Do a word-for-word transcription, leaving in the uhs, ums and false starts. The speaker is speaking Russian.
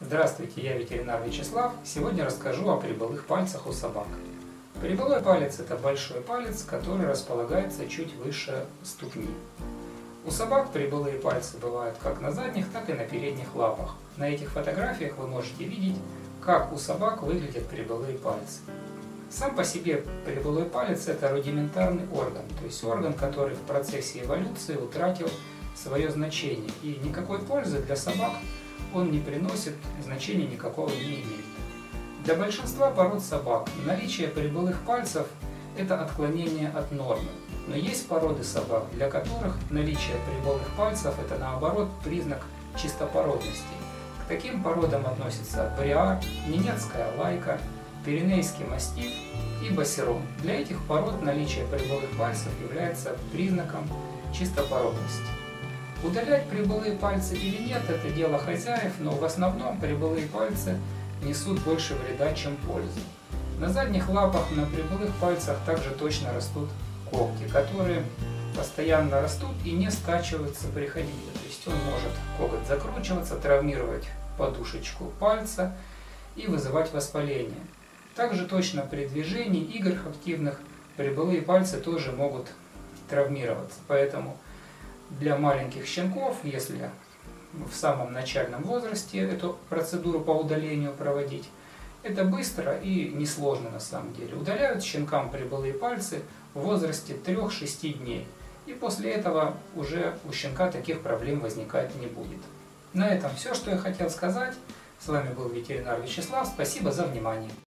Здравствуйте, я ветеринар Вячеслав. Сегодня расскажу о приболых пальцах у собак. Приболой палец – это большой палец, который располагается чуть выше ступни. У собак приболые пальцы бывают как на задних, так и на передних лапах. На этих фотографиях вы можете видеть, как у собак выглядят приболые пальцы. Сам по себе приболой палец – это рудиментарный орган, то есть орган, который в процессе эволюции утратил свое значение, и никакой пользы для собак он не приносит, значения никакого не имеет. Для большинства пород собак наличие приболых пальцев – это отклонение от нормы, но есть породы собак, для которых наличие приболых пальцев – это наоборот признак чистопородности. К таким породам относятся бриар, пиренейская лайка, пиренейский мастиф и бассерон. Для этих пород наличие приболых пальцев является признаком чистопородности. Удалять приболые пальцы или нет – это дело хозяев, но в основном приболые пальцы несут больше вреда, чем пользы. На задних лапах на приболых пальцах также точно растут когти, которые постоянно растут и не стачиваются при ходьбе. То есть он может коготь закручиваться, травмировать подушечку пальца и вызывать воспаление. Также точно при движении, играх активных приболые пальцы тоже могут травмироваться, поэтому для маленьких щенков, если в самом начальном возрасте эту процедуру по удалению проводить, это быстро и несложно на самом деле. Удаляют щенкам приболые пальцы в возрасте трёх-шести дней, и после этого уже у щенка таких проблем возникать не будет. На этом все, что я хотел сказать. С вами был ветеринар Вячеслав. Спасибо за внимание.